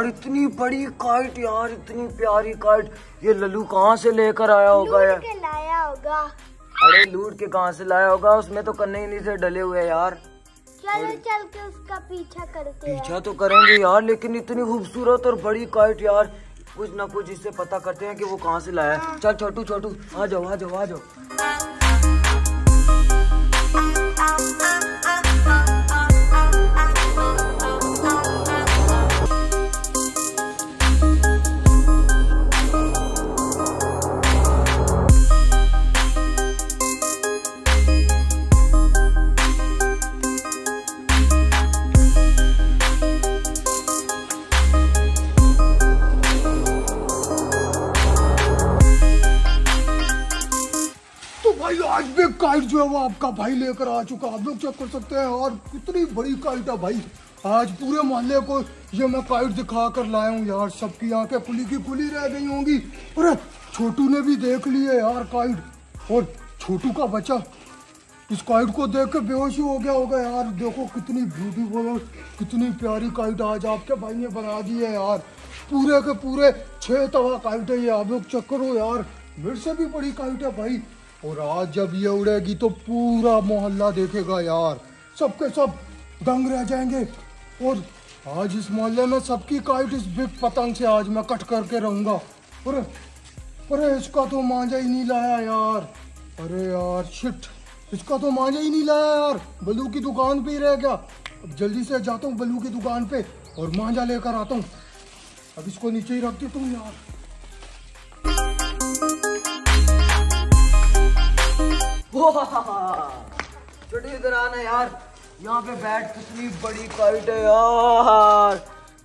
यार, इतनी बड़ी काइट यार, इतनी प्यारी काइट। ये लल्लू कहाँ से लेकर आया होगा यार? लाया होगा। अरे लूट के कहाँ से लाया होगा? उसमें तो कन्ने ही से डले हुए यार। चलो चल के उसका पीछा करते हैं। पीछा तो करेंगे यार, लेकिन इतनी खूबसूरत और बड़ी काइट यार, कुछ ना कुछ इससे पता करते हैं कि वो कहाँ से लाया है। चल छोटू छोटू आ जाओ आ जाओ आ जाओ। काइट जो है वो आपका भाई लेकर आ चुका, आप लोग चेक कर सकते हैं। और कितनी बड़ी काइट है भाई, आज पूरे मोहल्ले को ये मैं काइट दिखा कर लाया हूँ यार। सबकी आंखें खुली की खुली रह गई होंगी। अरे छोटू ने भी देख ली है यार काइट, और छोटू का बच्चा इस काइट को देख के बेहोश ही हो गया होगा यार। देखो कितनी ब्यूटीफुल और कितनी प्यारी काइट आज आपके भाई ने बना दी है यार। पूरे के पूरे 6 तवा काइट है ये, आप लोग चेक करो यार। मेरे से भी बड़ी काइट है भाई, और आज जब ये उड़ेगी तो पूरा मोहल्ला देखेगा यार, सबके सब दंग रह जाएंगे। और आज इस मोहल्ले में सबकी काइट इस बिग पतंग से आज मैं कट करके रहूँगा। अरे इसका तो मांझा ही नहीं लाया यार। अरे यार शिट, इसका तो मांझा ही नहीं लाया यार। बल्लू की दुकान पे ही रह गया। अब जल्दी से जाता हूँ बल्लू की दुकान पे और मांझा लेकर आता हूँ। अब इसको नीचे ही रख देता हूँ यार। छोटी इधर आना यार, यहाँ पे बैठ। कितनी बड़ी काइट है यार,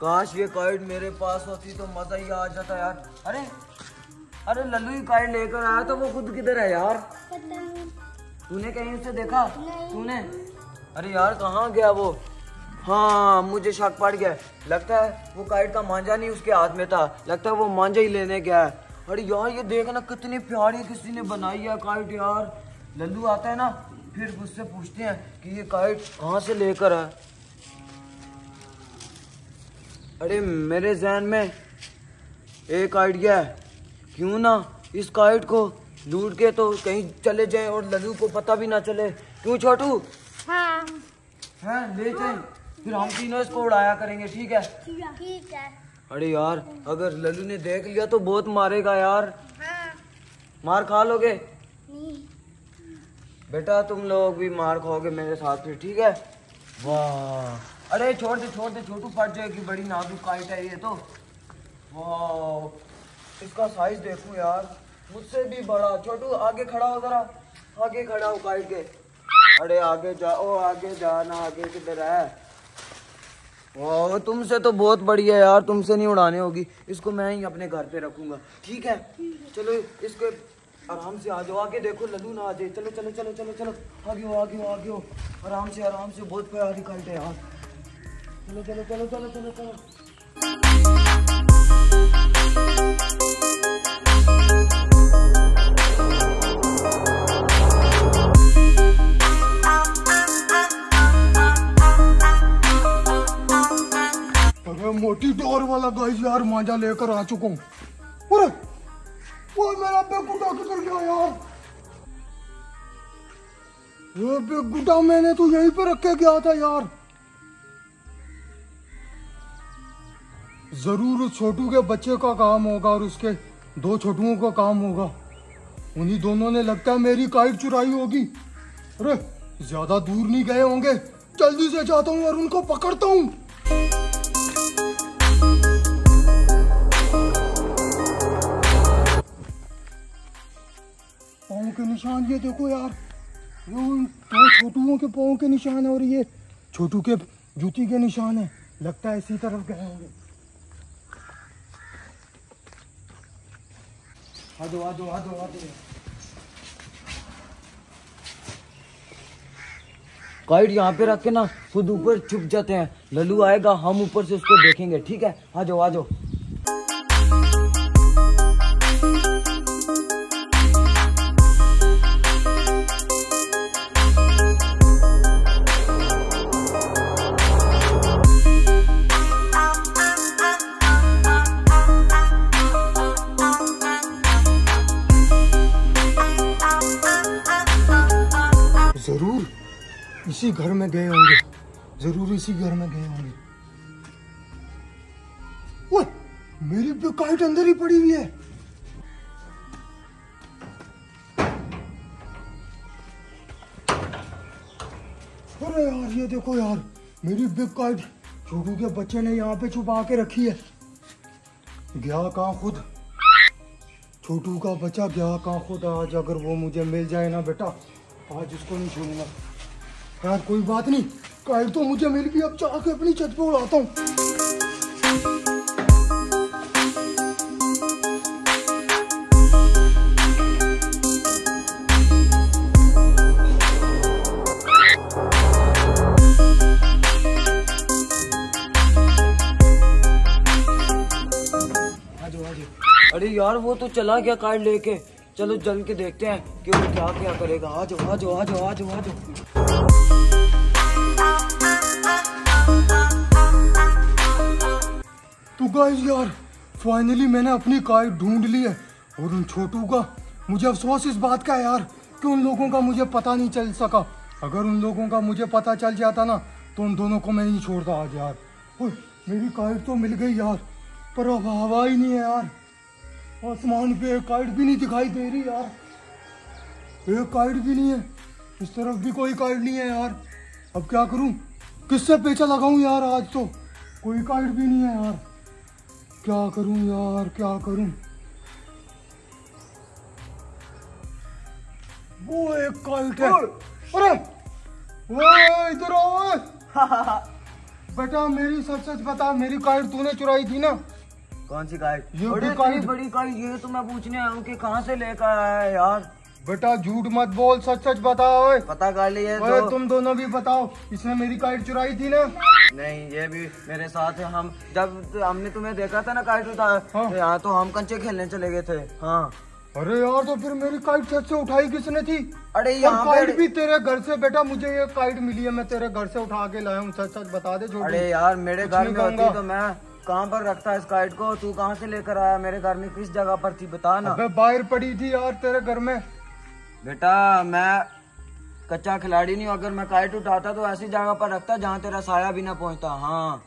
काश ये काइट मेरे पास होती तो मजा ही आ जाता यार। अरे लल्लू ही काइट लेकर आया तो वो खुद किधर है यार? तूने कहीं उसे देखा? तूने? अरे यार कहाँ गया वो? हाँ मुझे शक पड़ गया, लगता है वो काइट का मांझा नहीं उसके हाथ में था, लगता है वो मांझा ही लेने गया है। अरे यार ये देखना कितनी प्यारी किसी ने बनाई है काइट यार। लल्लू आता है ना, फिर उससे पूछते हैं कि ये काइट कहाँ से लेकर आया। अरे मेरे जहन में एक आइडिया है, क्यों ना इस काइट को लूट के तो कहीं चले जाएं और लल्लू को पता भी ना चले। क्यों छोटू? हाँ हाँ ले जाएं, फिर हम तीनों इसको उड़ाया करेंगे, ठीक है? ठीक है। अरे यार अगर लल्लू ने देख लिया तो बहुत मारेगा यार। हाँ। मार खा लोगे? नहीं बेटा, तुम लोग भी मार खाओगे मेरे साथ फिर, ठीक है? वाह, अरे छोड़ दे छोटू, फट जाएगी, बड़ी नाजुक काइट है ये तो। वाह इसका साइज देखो यार, मुझसे भी बड़ा। छोटू आगे खड़ा हो जरा, आगे खड़ा हो काइट के। अरे आगे जाओ, आगे जाना, आगे किधर है? वाह तुमसे तो बहुत बड़ी है यार, तुमसे नहीं उड़ाने होगी, इसको मैं ही अपने घर पे रखूंगा, ठीक है? चलो इसके आराम से आ जाओ, आगे देखो लल्लू ना आ जाए। चलो चलो चलो चलो चलो आगे हो आगे हो आगे हो, आराम से आराम से, बहुत प्यारी काइट है यार। चलो चलो चलो चलो चलो चलो। अरे मोटी डोर वाला गाइस यार मांझा लेकर आ चुका हूँ। वो मेरा गुड्डा किधर गया यार? ये गुड्डा मैंने तो यहीं पे रख के गया था यार। जरूर उस छोटू के बच्चे का काम होगा और उसके 2 छोटुओं का काम होगा, उन्हीं दोनों ने लगता है मेरी काइट चुराई होगी। अरे ज्यादा दूर नहीं गए होंगे, जल्दी से जाता हूँ और उनको पकड़ता हूँ। पाँव के निशान ये देखो यार, ये उन 2 छोटुओं के पाँव के निशान है और ये छोटू के जूती के निशान है, लगता है इसी तरफ गए होंगे। आदो आदो आदो आदो। काइट यहाँ पे रख के ना खुद ऊपर छुप जाते हैं, लल्लू आएगा हम ऊपर से उसको देखेंगे, ठीक है? आ जाओ आ जाओ। घर में गए होंगे, जरूर इसी घर में गए होंगे। ओए, मेरी ब्लैकआउट अंदर ही पड़ी हुई है। अरे यार ये देखो यार, मेरी बिग काइट छोटू के बच्चे ने यहाँ पे छुपा के रखी है। गया कहाँ खुद, छोटू का बच्चा गया कहाँ खुद। आज अगर वो मुझे मिल जाए ना बेटा, आज इसको नहीं छोड़ूंगा। यार कोई बात नहीं, काइट तो मुझे मिल गई, अब जाके अपनी छत पे उड़ाता हूँ। अरे यार वो तो चला गया कार्ड लेके, चलो जल के देखते हैं कि वो क्या क्या करेगा। आ जाओ आ जाओ आ जाओ आ जाओ आ जाओ। तो गाइस यार फाइनली मैंने अपनी कार्ड ढूंढ ली है, और उन छोटू का मुझे अफसोस इस बात का है यार कि उन लोगों का मुझे पता नहीं चल सका। अगर उन लोगों का मुझे पता चल जाता ना तो उन दोनों को मैं नहीं छोड़ता आज यार। मेरी कार्ड तो मिल गई यार, पर अब हवा ही नहीं है यार, आसमान पे एक काइट भी नहीं दिखाई दे रही यार, एक काइट भी नहीं है, इस तरफ भी कोई काइट नहीं है यार। अब क्या करूं, किससे पेचा लगाऊं यार, आज तो कोई काइट भी नहीं है यार, क्या करूं यार क्या करूं। वो एक काइट है। अरे ओए इधर आओ बेटा, मेरी सच सच बता, मेरी काइट तूने चुराई थी ना? कौन सी काइट? बड़ी काइट। ये तो मैं पूछने आया हूँ कि कहाँ से लेकर आया है यार। बेटा झूठ मत बोल, सच सच बताओ। पता कर लिया तो। तुम दोनों भी बताओ, इसने मेरी काइट चुराई थी ना? नहीं ये भी मेरे साथ है, हम जब हमने तुम्हें देखा था ना काइट उतार, यहाँ तो हम कंचे खेलने चले गए थे। हाँ अरे यार तो फिर मेरी काइट छत से उठाई किसने थी? अरे यहाँ काइट भी तेरे घर से? बेटा मुझे ये काइट मिली है, मैं तेरे घर से उठा के लाया हूँ, सच सच बता दे। अरे यार मेरे घर में होती तो मैं कहाँ पर रखता है इस काइट को, तू कहाँ से लेकर आया? मेरे घर में किस जगह पर थी बता ना। अबे बाहर पड़ी थी यार तेरे घर में। बेटा मैं कच्चा खिलाड़ी नहीं हूँ, अगर मैं काइट उठाता तो ऐसी जगह पर रखता जहाँ तेरा साया भी ना पहुँचता। हाँ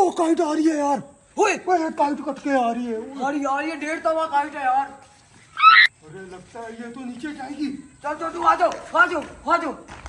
ओ काइट आ रही है यार, काइट कट के आ रही है। अरे यार ये डेढ़ तवा काइट है यार, अरे लगता है ये तो नीचे जाएगी। चल चल तू आ जाओ आ जाओ आ जाओ।